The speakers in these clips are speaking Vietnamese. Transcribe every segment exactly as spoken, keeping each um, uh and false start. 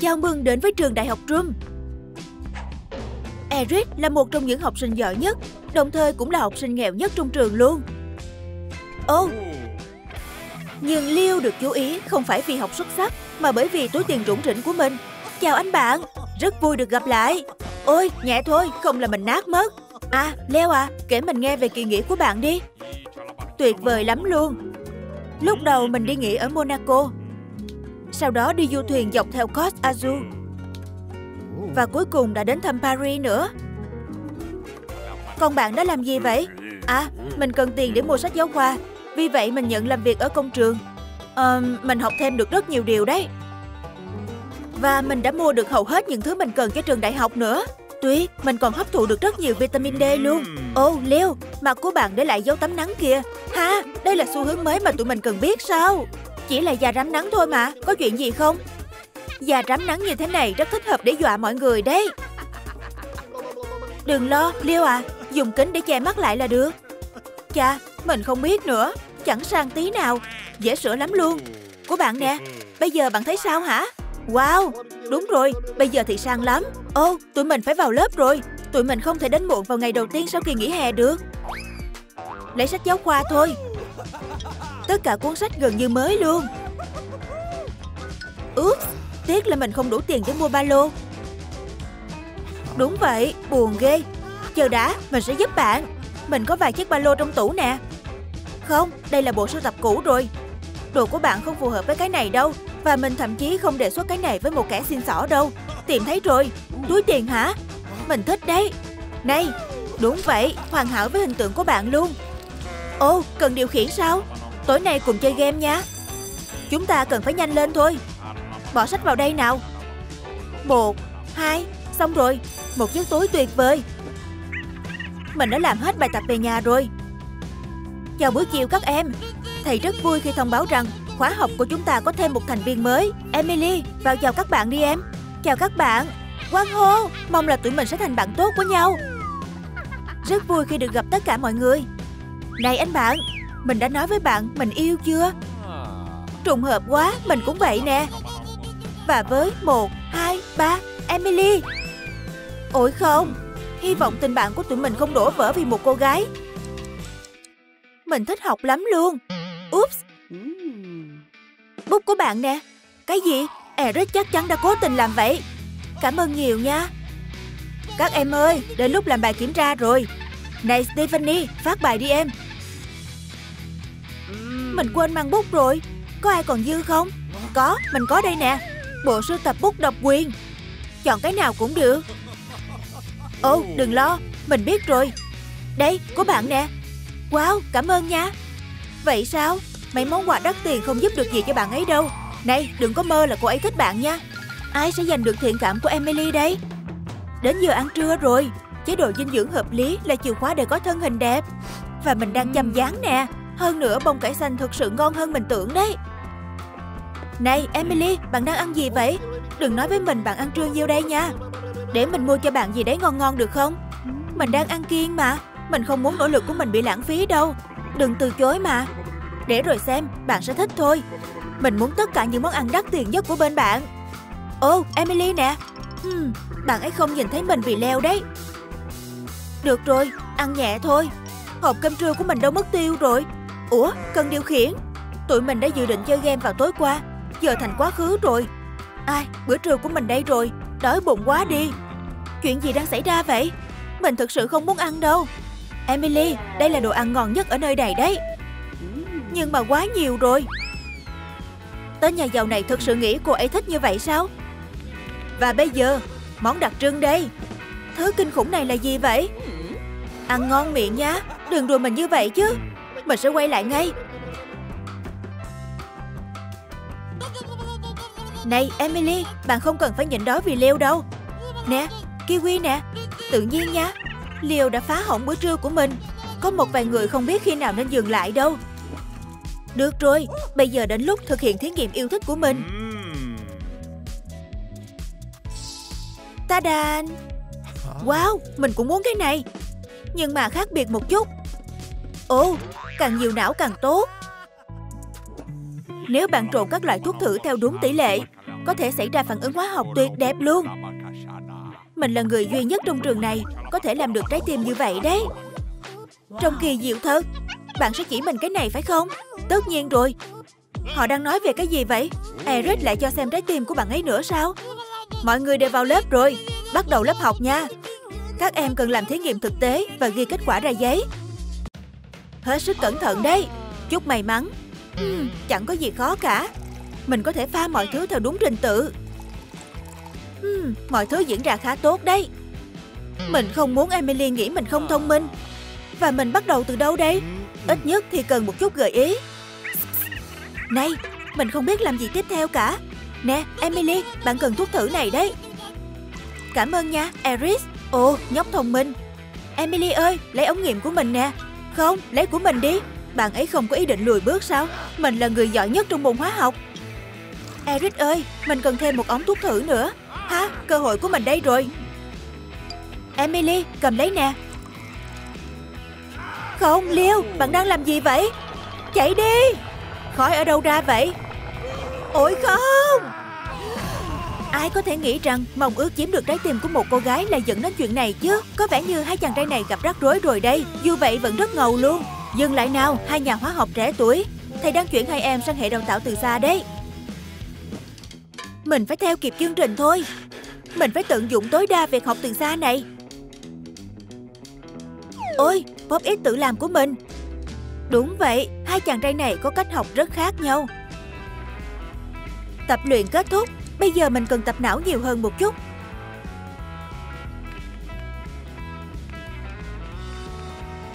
Chào mừng đến với trường đại học Trump. Eric là một trong những học sinh giỏi nhất, đồng thời cũng là học sinh nghèo nhất trong trường luôn. Ồ, oh. Nhưng Leo được chú ý không phải vì học xuất sắc, mà bởi vì túi tiền rủng rỉnh của mình. Chào anh bạn, rất vui được gặp lại. Ôi, nhẹ thôi, không là mình nát mất. À, Leo à, kể mình nghe về kỳ nghỉ của bạn đi. Tuyệt vời lắm luôn. Lúc đầu mình đi nghỉ ở Monaco, sau đó đi du thuyền dọc theo Côte d'Azur, và cuối cùng đã đến thăm Paris nữa. Còn bạn đã làm gì vậy? À, mình cần tiền để mua sách giáo khoa, vì vậy mình nhận làm việc ở công trường. À, mình học thêm được rất nhiều điều đấy. Và mình đã mua được hầu hết những thứ mình cần cho trường đại học nữa. Tuy, mình còn hấp thụ được rất nhiều vitamin D luôn. Ô, oh, Leo, mặt của bạn để lại dấu tắm nắng kìa. Ha, đây là xu hướng mới mà tụi mình cần biết sao? Chỉ là già rám nắng thôi mà, có chuyện gì không? Già rám nắng như thế này rất thích hợp để dọa mọi người đấy. Đừng lo, Leo à, dùng kính để che mắt lại là được. Chà, mình không biết nữa, chẳng sang tí nào, dễ sửa lắm luôn. Của bạn nè, bây giờ bạn thấy sao hả? Wow, đúng rồi, bây giờ thì sang lắm. Ô, oh, tụi mình phải vào lớp rồi. Tụi mình không thể đến muộn vào ngày đầu tiên sau kỳ nghỉ hè được. Lấy sách giáo khoa thôi. Tất cả cuốn sách gần như mới luôn. Oops, tiếc là mình không đủ tiền để mua ba lô. Đúng vậy, buồn ghê. Chờ đã, mình sẽ giúp bạn. Mình có vài chiếc ba lô trong tủ nè. Không, đây là bộ sưu tập cũ rồi. Đồ của bạn không phù hợp với cái này đâu. Và mình thậm chí không đề xuất cái này với một kẻ xin xỏ đâu. Tìm thấy rồi, túi tiền hả? Mình thích đấy. Này, đúng vậy, hoàn hảo với hình tượng của bạn luôn. Ô, cần điều khiển sao? Tối nay cùng chơi game nha. Chúng ta cần phải nhanh lên thôi. Bỏ sách vào đây nào. Một, hai, xong rồi. Một chiếc túi tuyệt vời. Mình đã làm hết bài tập về nhà rồi. Chào buổi chiều các em. Thầy rất vui khi thông báo rằng khóa học của chúng ta có thêm một thành viên mới. Emily, vào chào các bạn đi em. Chào các bạn. Hoan hô, mong là tụi mình sẽ thành bạn tốt của nhau. Rất vui khi được gặp tất cả mọi người. Này anh bạn, mình đã nói với bạn mình yêu chưa? Trùng hợp quá, mình cũng vậy nè. Và với một, hai, ba, Emily. Ôi không, hy vọng tình bạn của tụi mình không đổ vỡ vì một cô gái. Mình thích học lắm luôn. Oops. Bút của bạn nè. Cái gì? Eric chắc chắn đã cố tình làm vậy. Cảm ơn nhiều nha. Các em ơi, đến lúc làm bài kiểm tra rồi. Này Stephanie, phát bài đi em. Mình quên mang bút rồi. Có ai còn dư không? Có, mình có đây nè. Bộ sưu tập bút độc quyền. Chọn cái nào cũng được. Ô, đừng lo, mình biết rồi. Đây, của bạn nè. Wow, cảm ơn nha. Vậy sao? Mấy món quà đắt tiền không giúp được gì cho bạn ấy đâu. Này, đừng có mơ là cô ấy thích bạn nha. Ai sẽ giành được thiện cảm của Emily đây? Đến giờ ăn trưa rồi. Chế độ dinh dưỡng hợp lý là chìa khóa để có thân hình đẹp. Và mình đang chăm dáng nè. Hơn nữa bông cải xanh thực sự ngon hơn mình tưởng đấy. Này Emily, bạn đang ăn gì vậy? Đừng nói với mình bạn ăn trưa nhiêu đây nha. Để mình mua cho bạn gì đấy ngon ngon được không? Mình đang ăn kiêng mà. Mình không muốn nỗ lực của mình bị lãng phí đâu. Đừng từ chối mà. Để rồi xem, bạn sẽ thích thôi. Mình muốn tất cả những món ăn đắt tiền nhất của bên bạn. Ô, oh, Emily nè. hmm, Bạn ấy không nhìn thấy mình vì leo đấy. Được rồi, ăn nhẹ thôi. Hộp cơm trưa của mình đâu mất tiêu rồi. Ủa, cần điều khiển. Tụi mình đã dự định chơi game vào tối qua. Giờ thành quá khứ rồi. Ai, bữa trưa của mình đây rồi. Đói bụng quá đi. Chuyện gì đang xảy ra vậy? Mình thực sự không muốn ăn đâu. Emily, đây là đồ ăn ngon nhất ở nơi này đấy. Nhưng mà quá nhiều rồi. Tên nhà giàu này thực sự nghĩ cô ấy thích như vậy sao? Và bây giờ, món đặc trưng đây. Thứ kinh khủng này là gì vậy? Ăn ngon miệng nhá. Đừng đùa mình như vậy chứ. Mình sẽ quay lại ngay. Này Emily, bạn không cần phải nhịn đói vì Leo đâu. Nè, kiwi nè. Tự nhiên nha. Leo đã phá hỏng bữa trưa của mình. Có một vài người không biết khi nào nên dừng lại đâu. Được rồi, bây giờ đến lúc thực hiện thí nghiệm yêu thích của mình. Ta-da! Wow, mình cũng muốn cái này. Nhưng mà khác biệt một chút. Ồ, càng nhiều não càng tốt. Nếu bạn trộn các loại thuốc thử theo đúng tỷ lệ, có thể xảy ra phản ứng hóa học tuyệt đẹp luôn. Mình là người duy nhất trong trường này có thể làm được trái tim như vậy đấy. Trong kỳ diệu thật. Bạn sẽ chỉ mình cái này phải không? Tất nhiên rồi. Họ đang nói về cái gì vậy? Eric lại cho xem trái tim của bạn ấy nữa sao? Mọi người đều vào lớp rồi. Bắt đầu lớp học nha. Các em cần làm thí nghiệm thực tế và ghi kết quả ra giấy. Hết sức cẩn thận đấy. Chúc may mắn. Ừ, chẳng có gì khó cả. Mình có thể pha mọi thứ theo đúng trình tự. Ừ, mọi thứ diễn ra khá tốt đấy. Mình không muốn Emily nghĩ mình không thông minh. Và mình bắt đầu từ đâu đây? Ít nhất thì cần một chút gợi ý. Này, mình không biết làm gì tiếp theo cả. Nè, Emily, bạn cần thuốc thử này đấy. Cảm ơn nha, Eric. Ồ, nhóc thông minh. Emily ơi, lấy ống nghiệm của mình nè. Không, lấy của mình đi. Bạn ấy không có ý định lùi bước sao? Mình là người giỏi nhất trong môn hóa học. Eric ơi, mình cần thêm một ống thuốc thử nữa. Ha, cơ hội của mình đây rồi. Emily, cầm lấy nè. Không, Leo, bạn đang làm gì vậy? Chạy đi. Khói ở đâu ra vậy? Ôi không! Ai có thể nghĩ rằng mong ước chiếm được trái tim của một cô gái là dẫn đến chuyện này chứ? Có vẻ như hai chàng trai này gặp rắc rối rồi đây. Dù vậy vẫn rất ngầu luôn. Dừng lại nào, hai nhà hóa học trẻ tuổi. Thầy đang chuyển hai em sang hệ đào tạo từ xa đấy. Mình phải theo kịp chương trình thôi. Mình phải tận dụng tối đa việc học từ xa này. Ôi, PopX tự làm của mình. Đúng vậy, hai chàng trai này có cách học rất khác nhau. Tập luyện kết thúc. Bây giờ mình cần tập não nhiều hơn một chút.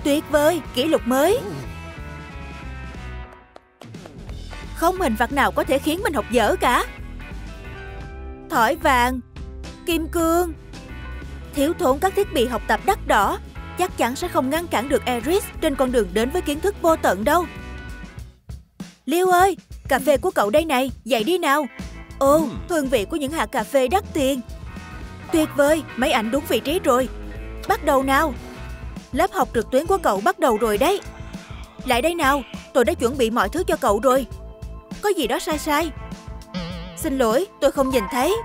Tuyệt vời, kỷ lục mới. Không hình phạt nào có thể khiến mình học dở cả. Thỏi vàng, kim cương. Thiếu thốn các thiết bị học tập đắt đỏ chắc chắn sẽ không ngăn cản được Eric trên con đường đến với kiến thức vô tận đâu. Leo ơi, cà phê của cậu đây này, dậy đi nào. Ồ, oh, hương vị của những hạt cà phê đắt tiền. Tuyệt vời, máy ảnh đúng vị trí rồi. Bắt đầu nào. Lớp học trực tuyến của cậu bắt đầu rồi đấy. Lại đây nào, tôi đã chuẩn bị mọi thứ cho cậu rồi. Có gì đó sai sai. Xin lỗi, tôi không nhìn thấy.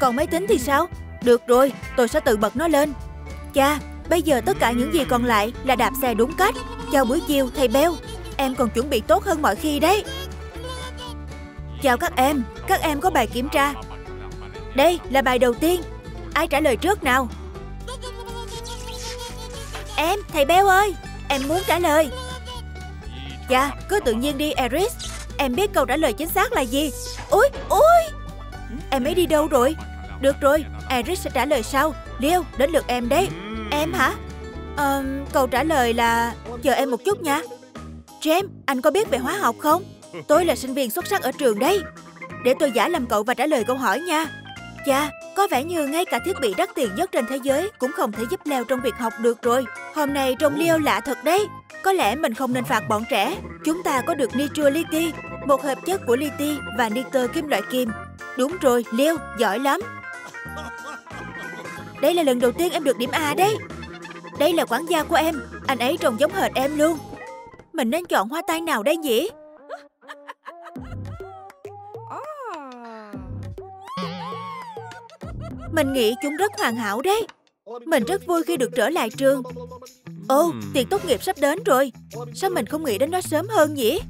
Còn máy tính thì sao? Được rồi, tôi sẽ tự bật nó lên. Chà, bây giờ tất cả những gì còn lại là đạp xe đúng cách. Chào buổi chiều, thầy Bell. Em còn chuẩn bị tốt hơn mọi khi đấy. Chào các em, các em có bài kiểm tra. Đây là bài đầu tiên. Ai trả lời trước nào? Em, thầy Bell ơi, em muốn trả lời. Dạ, cứ tự nhiên đi Eric. Em biết câu trả lời chính xác là gì. Ôi, ôi. Em ấy đi đâu rồi? Được rồi, Eric sẽ trả lời sau. Leo, đến lượt em đấy. Em hả? À, câu trả lời là... Chờ em một chút nha. James, anh có biết về hóa học không? Tôi là sinh viên xuất sắc ở trường đấy. Để tôi giả làm cậu và trả lời câu hỏi nha. Chà, có vẻ như ngay cả thiết bị đắt tiền nhất trên thế giới cũng không thể giúp Leo trong việc học được rồi. Hôm nay trông Leo lạ thật đấy. Có lẽ mình không nên phạt bọn trẻ. Chúng ta có được nitro liti, một hợp chất của liti và nitơ kim loại kim. Đúng rồi, Leo, giỏi lắm. Đây là lần đầu tiên em được điểm A đấy. Đây là quản gia của em. Anh ấy trông giống hệt em luôn. Mình nên chọn hoa tai nào đây nhỉ? Mình nghĩ chúng rất hoàn hảo đấy. Mình rất vui khi được trở lại trường. Ồ, oh, tiệc tốt nghiệp sắp đến rồi. Sao mình không nghĩ đến nó sớm hơn nhỉ?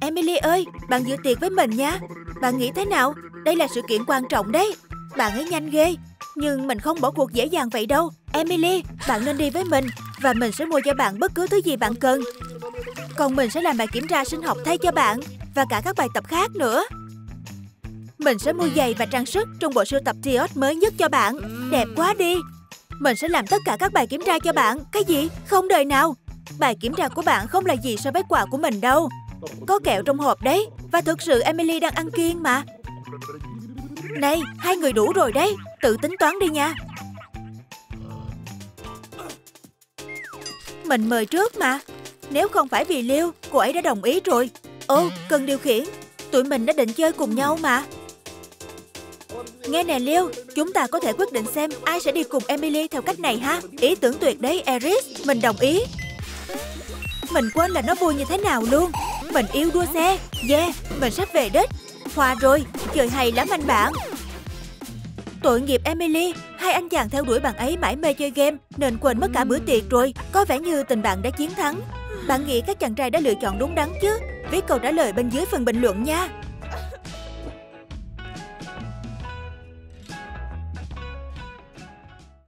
Emily ơi, bạn dự tiệc với mình nha. Bạn nghĩ thế nào? Đây là sự kiện quan trọng đấy. Bạn ấy nhanh ghê. Nhưng mình không bỏ cuộc dễ dàng vậy đâu. Emily, bạn nên đi với mình. Và mình sẽ mua cho bạn bất cứ thứ gì bạn cần. Còn mình sẽ làm bài kiểm tra sinh học thay cho bạn. Và cả các bài tập khác nữa. Mình sẽ mua giày và trang sức trong bộ sưu tập T O T mới nhất cho bạn. Đẹp quá đi. Mình sẽ làm tất cả các bài kiểm tra cho bạn. Cái gì? Không đời nào. Bài kiểm tra của bạn không là gì so với quà của mình đâu. Có kẹo trong hộp đấy. Và thực sự Emily đang ăn kiêng mà. Này, hai người đủ rồi đấy. Tự tính toán đi nha. Mình mời trước mà. Nếu không phải vì Leo, cô ấy đã đồng ý rồi. Ô, cần điều khiển. Tụi mình đã định chơi cùng nhau mà. Nghe nè Leo, chúng ta có thể quyết định xem ai sẽ đi cùng Emily theo cách này ha. Ý tưởng tuyệt đấy Eric, mình đồng ý. Mình quên là nó vui như thế nào luôn. Mình yêu đua xe. Yeah, mình sắp về đích. Hòa rồi, trời hay lắm anh bạn. Tội nghiệp Emily, hai anh chàng theo đuổi bạn ấy mãi mê chơi game nên quên mất cả bữa tiệc rồi. Có vẻ như tình bạn đã chiến thắng. Bạn nghĩ các chàng trai đã lựa chọn đúng đắn chứ? Viết câu trả lời bên dưới phần bình luận nha.